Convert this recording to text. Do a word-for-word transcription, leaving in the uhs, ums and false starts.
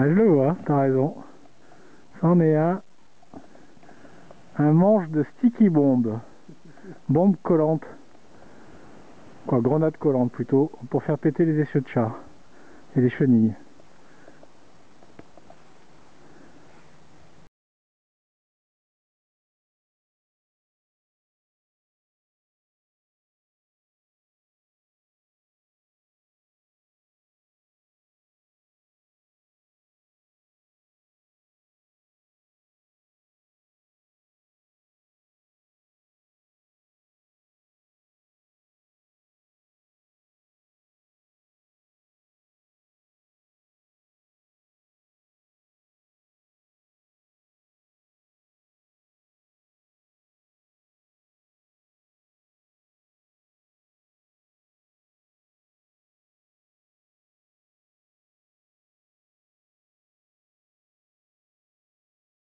Ah, je le vois, t'as raison. C'en est un. Un manche de sticky bombe. Bombe collante. Quoi, grenade collante plutôt, pour faire péter les essieux de char et les chenilles.